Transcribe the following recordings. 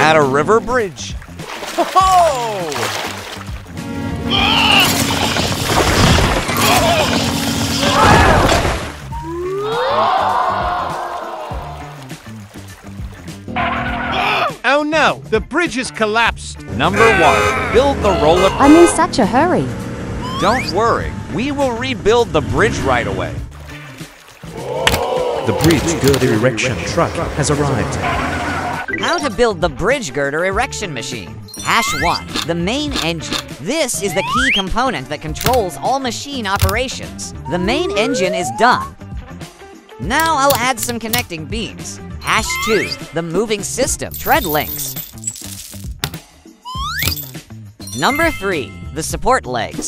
at a river bridge. Oh no, the bridge has collapsed. Number one, build the roller. I'm in such a hurry. Don't worry, we will rebuild the bridge right away. The bridge girder erection truck has arrived. How to build the bridge girder erection machine. #1, the main engine. This is the key component that controls all machine operations. The main engine is done. Now I'll add some connecting beams. #2, the moving system, tread links. Number 3, the support legs.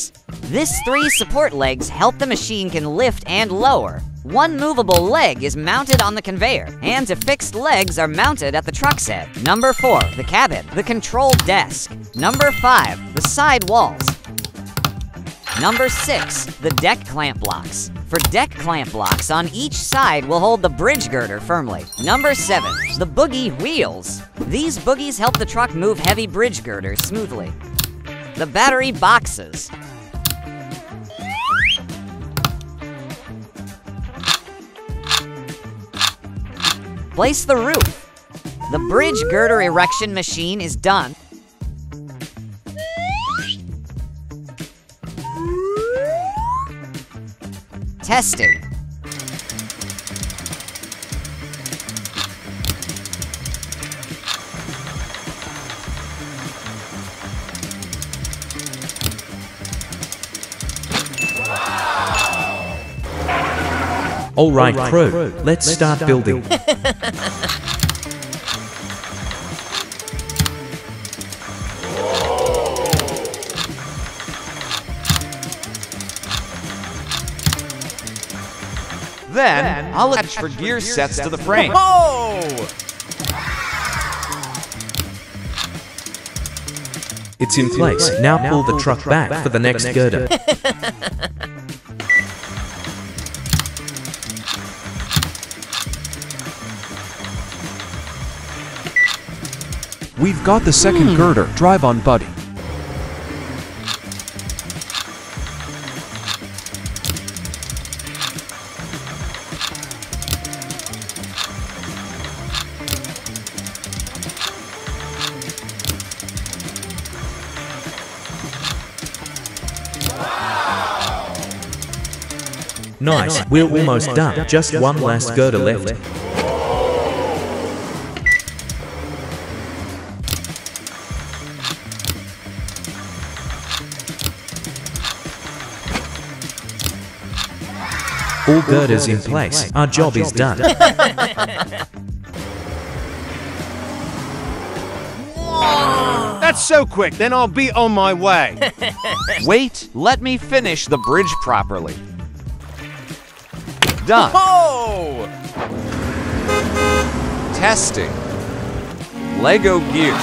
This 3 support legs help the machine can lift and lower. One movable leg is mounted on the conveyor, and the fixed legs are mounted at the truck's head. Number 4, the cabin, the control desk. Number 5, the side walls. Number 6, the deck clamp blocks. For deck clamp blocks on each side will hold the bridge girder firmly. Number 7, the boogie wheels. These boogies help the truck move heavy bridge girders smoothly. The battery boxes. Place the roof. The bridge girder erection machine is done. Testing. All right, crew, let's start building. Then I'll attach for gear sets to the frame. It's in place. Now pull the truck back for the next girder. We've got the second girder. Drive on, buddy. Wow. Nice. We're almost done. Just one last girder left. All girders in place. Our job is done. That's so quick, then I'll be on my way. Wait, let me finish the bridge properly. Done. Whoa! Testing. LEGO gear.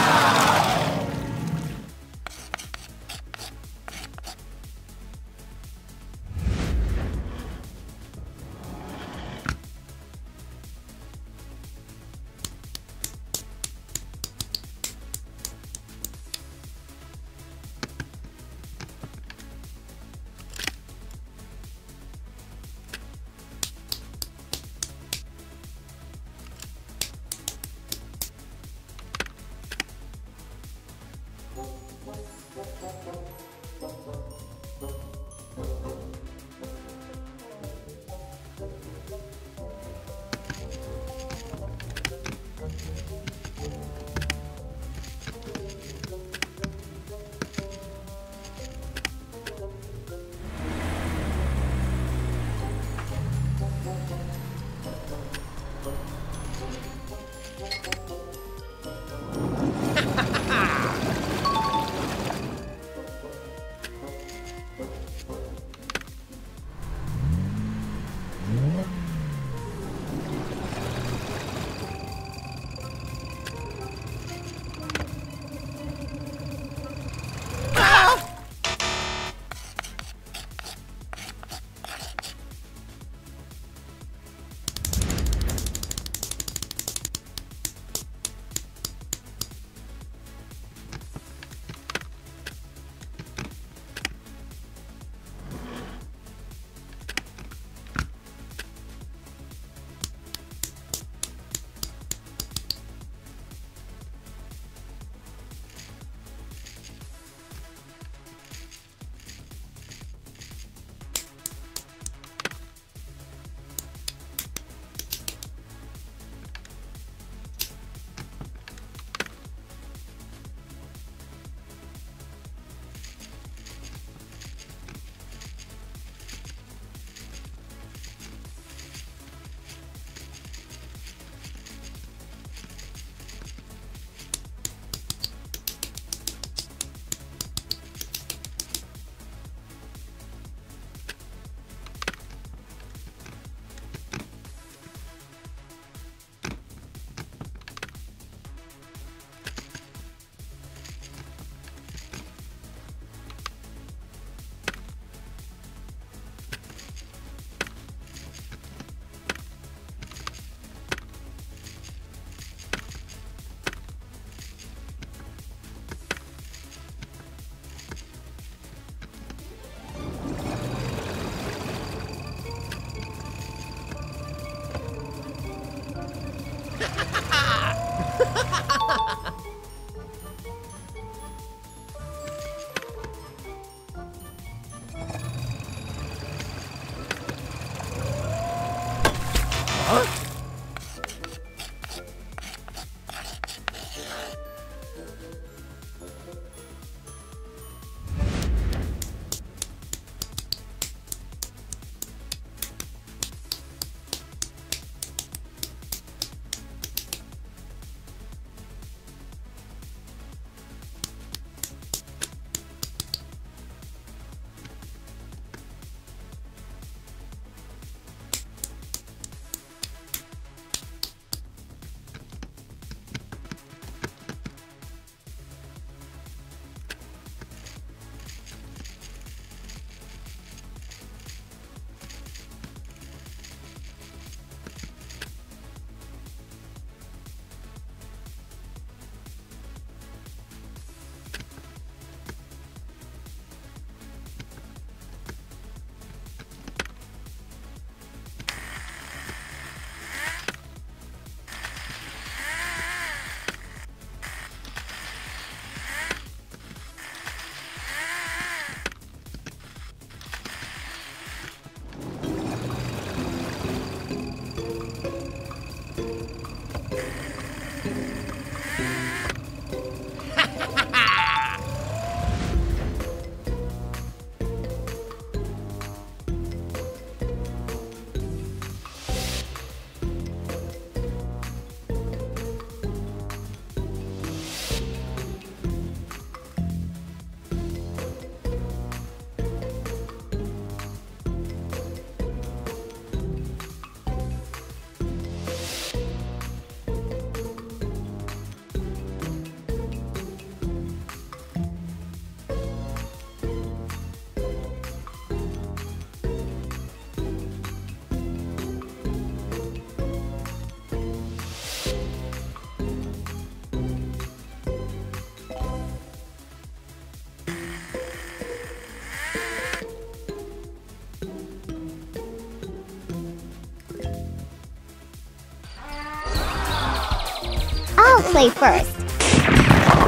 play first.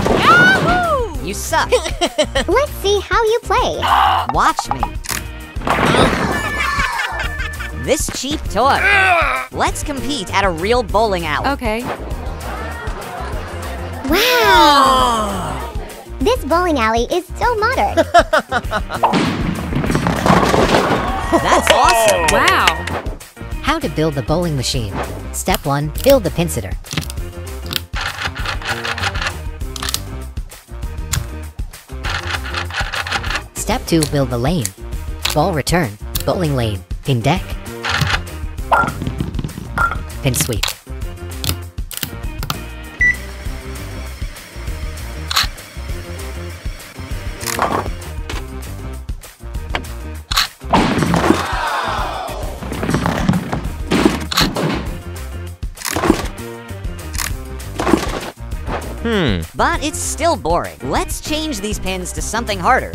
Yahoo! You suck. Let's see how you play. Watch me. This cheap toy. Let's compete at a real bowling alley. Okay. Wow! This bowling alley is so modern. That's awesome! Wow! How to build the bowling machine. Step 1. Build the pinsitter. Step 2. Build the lane. Ball return. Bowling lane. Pin deck. Pin sweep. But it's still boring. Let's change these pins to something harder.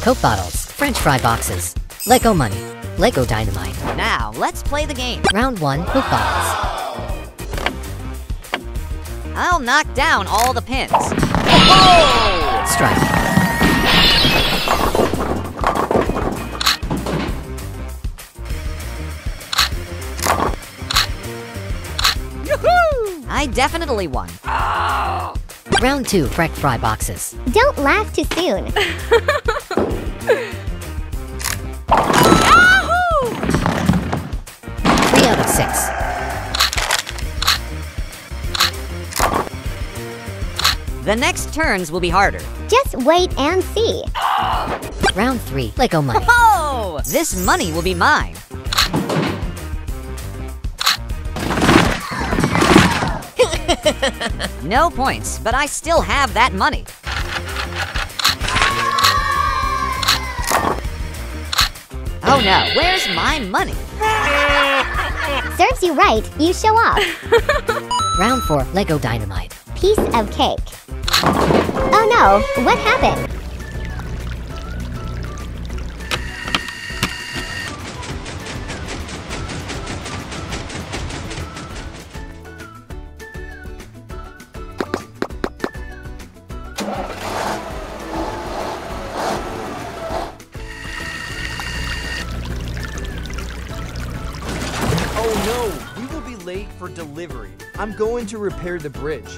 Coke bottles, French fry boxes, Lego money, Lego dynamite. Now, let's play the game. Round 1, Coke bottles. I'll knock down all the pins. Oh! Strike. Yoo-hoo! I definitely won. Oh! Round 2, French fry boxes. Don't laugh too soon. Yahoo! 3 out of 6. The next turns will be harder. Just wait and see. Round 3, Lego money. Oh! This money will be mine. No points, but I still have that money. Oh no, where's my money? Serves you right, you show off. Round 4, Lego dynamite. Piece of cake. Oh no, what happened? For delivery. I'm going to repair the bridge.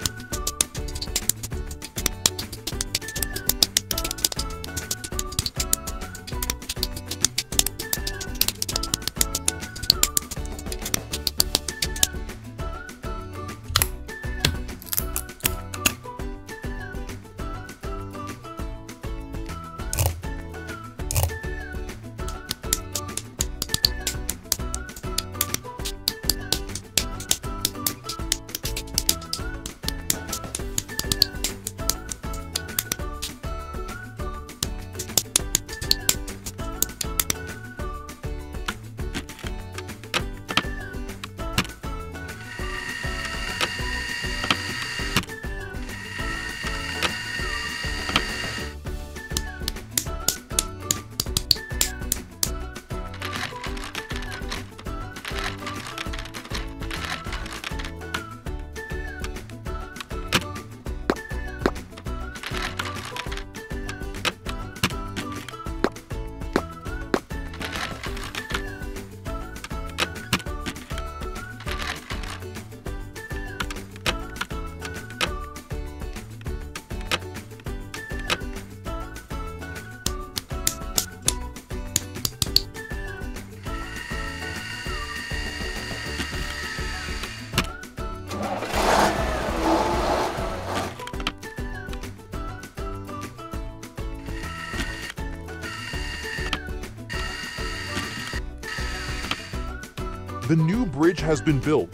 The new bridge has been built.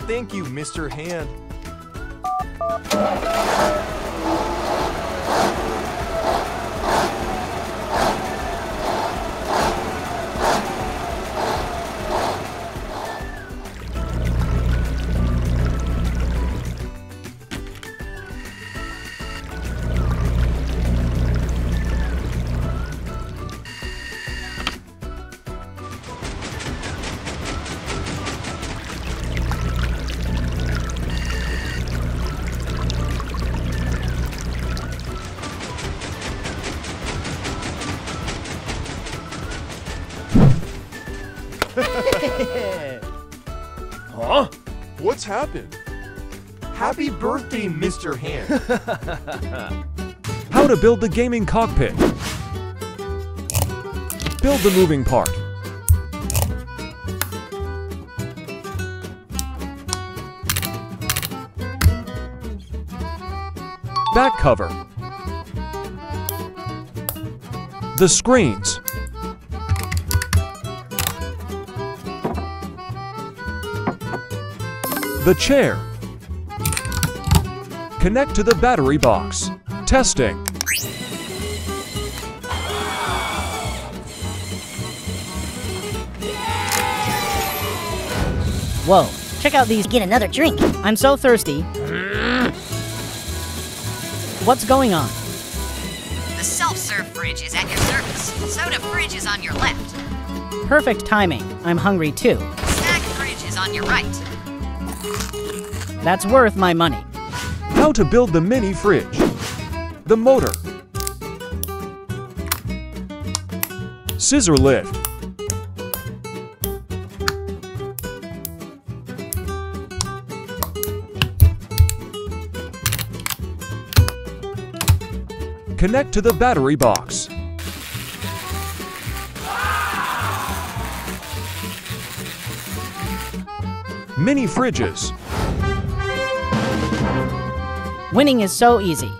Thank you, Mr. Hand. Huh? What's happened? Happy birthday, Mr. Hand. How to build the gaming cockpit. Build the moving part. Back cover. The screens. The chair. Connect to the battery box. Testing. Whoa, check out these. Get another drink. I'm so thirsty. What's going on? The self-serve fridge is at your service. Soda fridge is on your left. Perfect timing. I'm hungry too. Snack fridge is on your right. That's worth my money. How to build the mini fridge. The motor. Scissor lift. Connect to the battery box. Mini fridges. Winning is so easy.